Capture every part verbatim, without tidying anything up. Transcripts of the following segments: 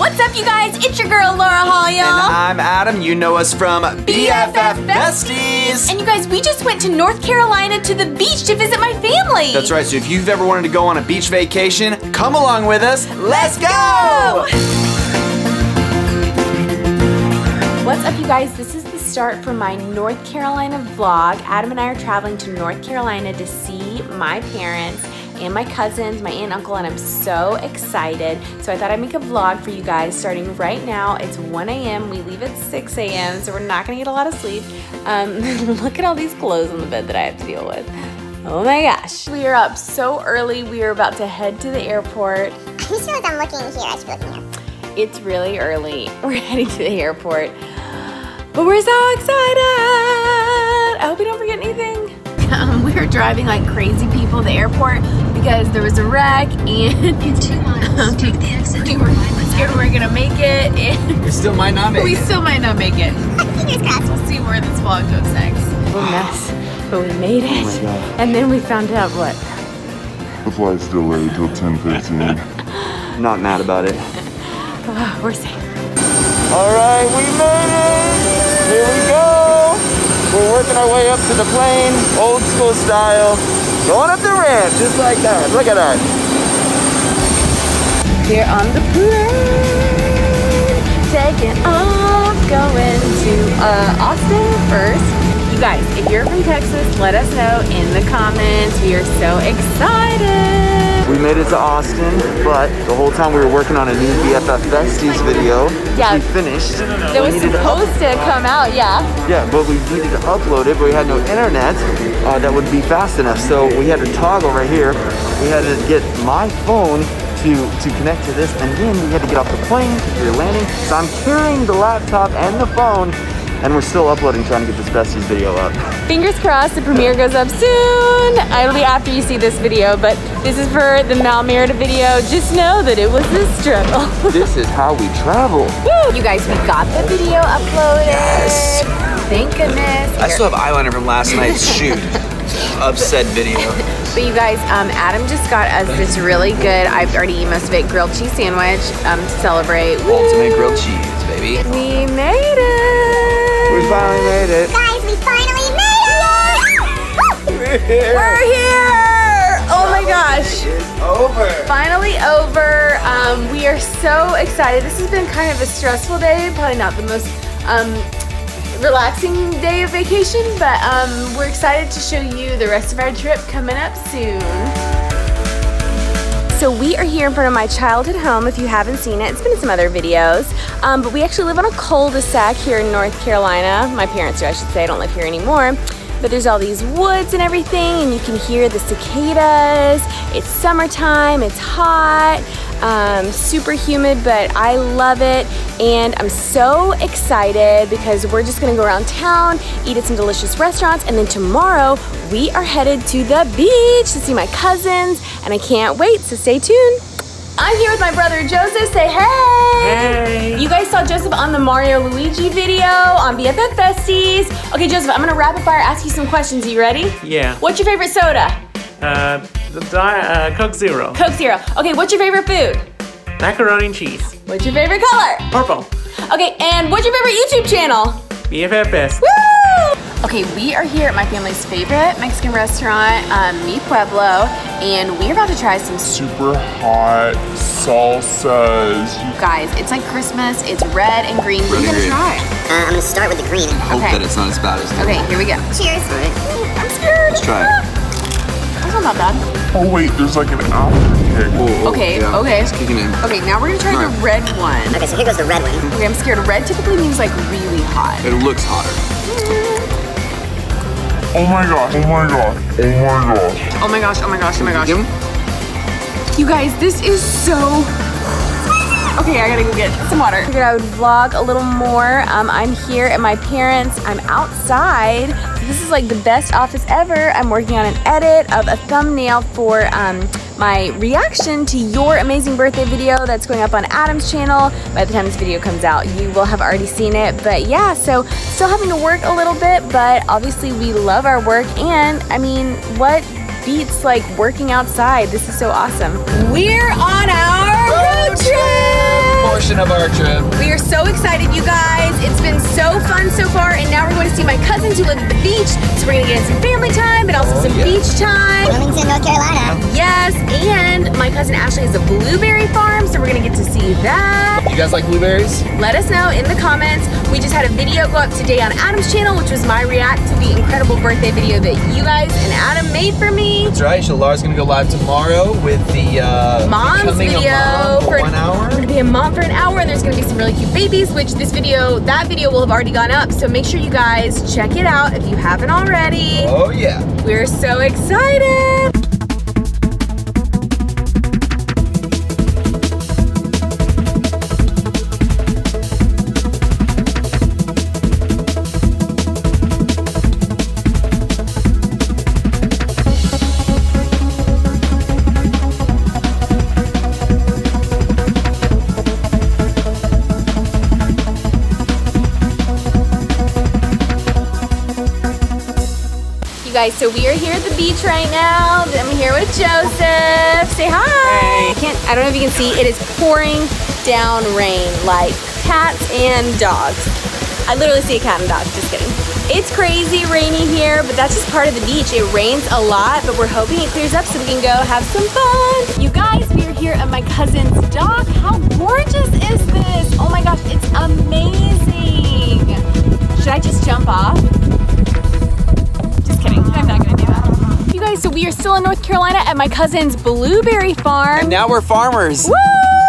What's up, you guys? It's your girl, Laura Hall, y'all. And I'm Adam. You know us from B F F Besties. And you guys, we just went to North Carolina to the beach to visit my family. That's right. So if you've ever wanted to go on a beach vacation, come along with us. Let's go! What's up, you guys? This is the start for my North Carolina vlog. Adam and I are traveling to North Carolina to see my parents and my cousins, my aunt and uncle, and I'm so excited. So I thought I'd make a vlog for you guys starting right now. It's one A M, we leave at six A M, so we're not gonna get a lot of sleep. Um, look at all these clothes on the bed that I have to deal with. Oh my gosh. We are up so early, we are about to head to the airport. Who knows I'm looking here, I should be looking here. It's really early, we're heading to the airport. But we're so excited! I hope we don't forget anything. Um, we were driving like crazy people to the airport because there was a wreck and in two miles, um, take the exit we were scared we were gonna make it. And we still might not make we it. We still might not make it. Fingers crossed. We'll see where this vlog goes next. It's a mess, but we made it. Oh my God. And then we found out what? The flight's delayed till ten fifteen. I'm not mad about it. Oh, we're safe. All right, we made it. Here we go. We're working our way up to the plane, old school style. Going up the ramp, just like that. Look at that. We're on the plane, taking off, going to uh, Austin first. You guys, if you're from Texas, let us know in the comments. We are so excited. We made it to Austin, but the whole time we were working on a new B F F Besties video. Yeah. We finished. That was supposed to, to come out, yeah. Yeah, but we needed to upload it, but we had no internet. Uh, that would be fast enough, so we had to toggle right here. We had to get my phone to, to connect to this, and then we had to get off the plane because we were landing. So I'm carrying the laptop and the phone, and we're still uploading, trying to get this Besties video up. Fingers crossed, the premiere goes up soon. It'll be after you see this video, but this is for the Malmerida video. Just know that it was this struggle. This is how we travel. Woo! You guys, we got the video uploaded. Yes. Thank goodness. I still have eyeliner from last night's shoot. Upset video. But you guys, um, Adam just got us this really good, I've already eaten most of it, grilled cheese sandwich um, to celebrate. Ultimate grilled cheese, baby. We made it. We finally made it. Guys, we finally made it. We're here. We're here. Oh my gosh. It's over. Finally over. Um, we are so excited. This has been kind of a stressful day, probably not the most um, relaxing day of vacation, but um, we're excited to show you the rest of our trip coming up soon. So we are here in front of my childhood home. If you haven't seen it, it's been in some other videos. Um, but we actually live on a cul-de-sac here in North Carolina. My parents do, I should say. I don't live here anymore. But there's all these woods and everything, and you can hear the cicadas. It's summertime, it's hot, um, super humid, but I love it. And I'm so excited because we're just gonna go around town, eat at some delicious restaurants, and then tomorrow we are headed to the beach to see my cousins, and I can't wait, so stay tuned. I'm here with my brother Joseph. Say hey! Hey! You guys saw Joseph on the Mario Luigi video on B F F Besties. Okay, Joseph, I'm gonna rapid fire ask you some questions. Are you ready? Yeah. What's your favorite soda? Uh, uh, Coke Zero. Coke Zero. Okay, what's your favorite food? Macaroni and cheese. What's your favorite color? Purple. Okay, and what's your favorite YouTube channel? B F F Besties. Woo! Okay, we are here at my family's favorite Mexican restaurant, um, Mi Pueblo, and we're about to try some super hot salsas. Guys, it's like Christmas, it's red and green. What are you gonna try? Uh, I'm gonna start with the green. I hope okay. that it's not as bad as that. Okay, here we go. Cheers. Right. I'm scared. Let's try it. That's not bad. Oh wait, there's like an afterkick. Whoa, whoa, okay, yeah, okay. It's kicking in. Okay, now we're gonna try right. the red one. Okay, so here goes the red one. Okay, I'm scared. Red typically means like really hot. It looks hotter. Oh my gosh, oh my gosh, oh my gosh. Oh my gosh, oh my gosh, oh my gosh. You guys, this is so... Okay, I gotta go get some water. I figured I would vlog a little more. Um, I'm here at my parents'. I'm outside. This is like the best office ever. I'm working on an edit of a thumbnail for um, my reaction to your amazing birthday video that's going up on Adam's channel. By the time this video comes out, you will have already seen it. But yeah, so still having to work a little bit, but obviously we love our work. And I mean, what beats like working outside? This is so awesome. We're on our road trip! portion of our trip. We are so excited, you guys. It's been so fun so far, and now we're going to see my cousins who live at the beach, so we're going to get some family time, but also oh, some yeah. beach time. Wilmington, North Carolina. Yes, and my cousin Ashley has a blueberry farm, so we're going to get to see that. You guys like blueberries? Let us know in the comments. We just had a video go up today on Adam's channel, which was my react to the incredible birthday video that you guys and Adam made for me. That's right. So Laura's going to go live tomorrow with the uh, Mom's video mom for, for one hour. I'm going to be a mom for an hour, and there's going to be some really cute babies, which this video, that video will have already gone up. So make sure you guys check it out if you haven't already. Oh yeah. We're so excited. Guys, so we are here at the beach right now. I'm here with Joseph. Say hi. Hey. I can't, I don't know if you can see, it is pouring down rain like cats and dogs. I literally see a cat and dog, just kidding. It's crazy rainy here, but that's just part of the beach. It rains a lot, but we're hoping it clears up so we can go have some fun. You guys, we are here at my cousin's dock. How gorgeous is this? Oh my gosh, it's amazing. Should I just jump off? I'm not gonna do that. You guys, so we are still in North Carolina at my cousin's blueberry farm. And now we're farmers. Woo!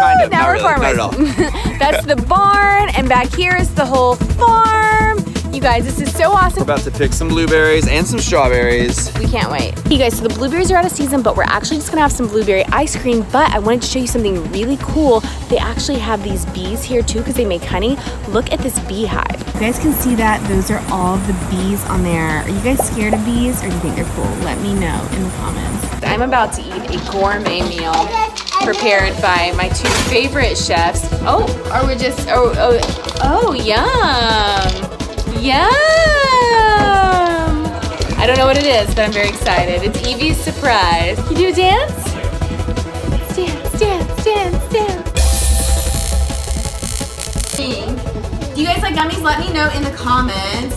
Kind of, now we're really, farmers. That's the barn, and back here is the whole farm. You guys, this is so awesome. We're about to pick some blueberries and some strawberries. We can't wait. You guys, so the blueberries are out of season, but we're actually just gonna have some blueberry ice cream, but I wanted to show you something really cool. They actually have these bees here too, because they make honey. Look at this beehive. You guys can see that those are all the bees on there. Are you guys scared of bees, or do you think they're cool? Let me know in the comments. I'm about to eat a gourmet meal prepared by my two favorite chefs. Oh, are we just, oh, oh, oh, yum. Yum! I don't know what it is, but I'm very excited. It's Evie's surprise. Can you do a dance? Dance, dance, dance, dance. Do you guys like gummies? Let me know in the comments.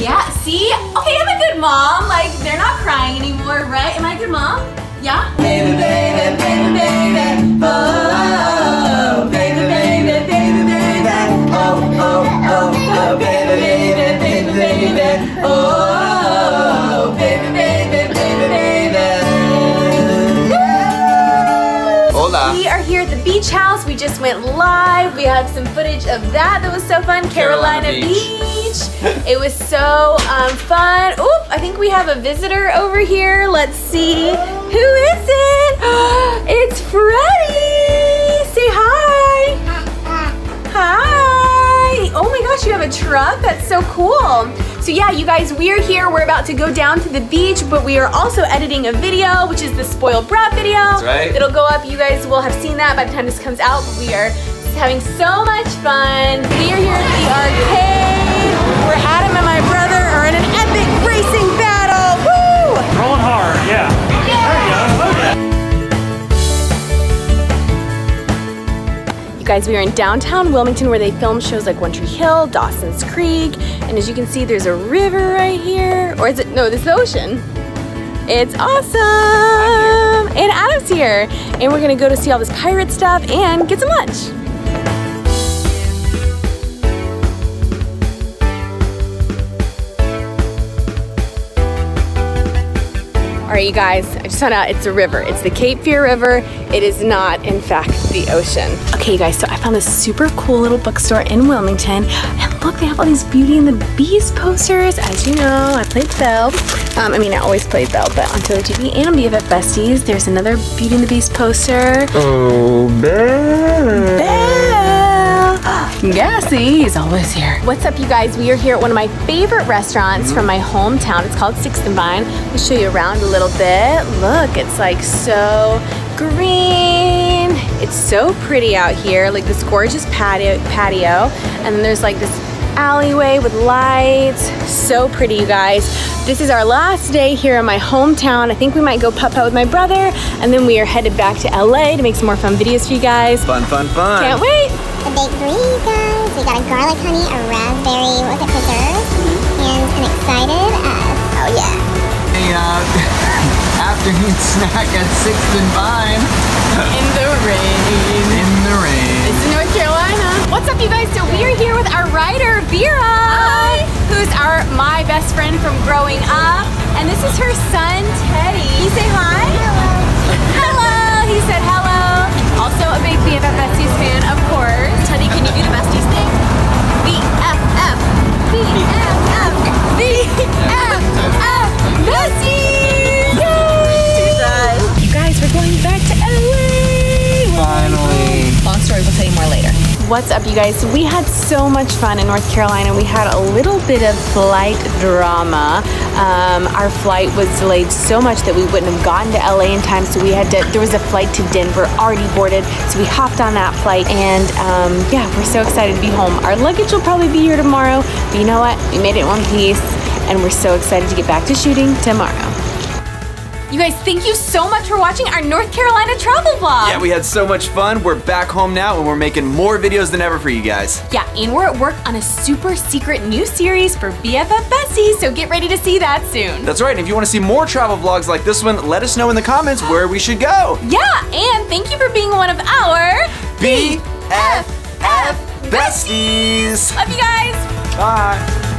Yeah, see? Okay, I'm a good mom. Like, they're not crying anymore, right? Am I a good mom? Yeah? Baby, baby, baby, baby. Oh, baby, baby, baby, baby. Oh, oh, oh, oh, baby. Oh, baby, baby, baby, baby. Hola. We are here at the beach house. We just went live. We had some footage of that. That was so fun. Carolina, Carolina Beach. Beach. It was so um, fun. Oop, I think we have a visitor over here. Let's see. Hello. Who is it? It's Freddie. Say hi. Hi. Oh my gosh, you have a truck. That's so cool. So yeah, you guys, we're here. We're about to go down to the beach, but we are also editing a video, which is the Spoiled Brat video. That's right. It'll go up. You guys will have seen that by the time this comes out. But we are just having so much fun. We are here at the arcade, where Adam and my brother are in an epic racing battle. Woo! Rolling hard, yeah. Yeah. There you go. Okay. Guys, we are in downtown Wilmington where they film shows like One Tree Hill, Dawson's Creek, and as you can see, there's a river right here. Or is it? No, this is the ocean. It's awesome! And Adam's here. And we're gonna go to see all this pirate stuff and get some lunch. All right, you guys, I just found out it's a river. It's the Cape Fear River. It is not, in fact, the ocean. Okay, you guys, so I found this super cool little bookstore in Wilmington. And look, they have all these Beauty and the Beast posters. As you know, I played Belle. Um, I mean, I always played Belle, but on T V T V and B F F Besties, there's another Beauty and the Beast poster. Oh, Belle. Belle. Gassy is always here. What's up, you guys? We are here at one of my favorite restaurants from my hometown. It's called Sixth and Vine. I'll show you around a little bit. Look, it's like so green. It's so pretty out here, like this gorgeous patio, patio. And then there's like this alleyway with lights. So pretty, you guys. This is our last day here in my hometown. I think we might go putt-putt with my brother, and then we are headed back to L A to make some more fun videos for you guys. Fun, fun, fun. Can't wait. got a garlic honey, a raspberry, what was it, preserve, mm-hmm. and an excited. Uh, oh, yeah. The uh, afternoon snack at Sixth and Vine. In the rain. In the rain. It's in North Carolina. What's up, you guys? So we are here with our rider, Vera. Hi. Who's our my best friend from growing up. And this is her son, Teddy. Can you say hi? Hello. Hello. He said hello. Also a big B F F Besties fan, of course. Teddy, can you do the Besties thing? B F F. B F F. B F F. Besties! Yay! You guys, we're going back to L A! Finally. Long story, we'll tell you more later. What's up, you guys? We had so much fun in North Carolina. We had a little bit of flight drama. Um, our flight was delayed so much that we wouldn't have gotten to L A in time, so we had to, there was a flight to Denver already boarded, so we hopped on that flight, and um, yeah, we're so excited to be home. Our luggage will probably be here tomorrow, but you know what? We made it in one piece, and we're so excited to get back to shooting tomorrow. You guys, thank you so much for watching our North Carolina travel vlog. Yeah, we had so much fun. We're back home now and we're making more videos than ever for you guys. Yeah, and we're at work on a super secret new series for B F F Besties, so get ready to see that soon. That's right, and if you want to see more travel vlogs like this one, let us know in the comments where we should go. Yeah, and thank you for being one of our B F F Besties. Love you guys. Bye.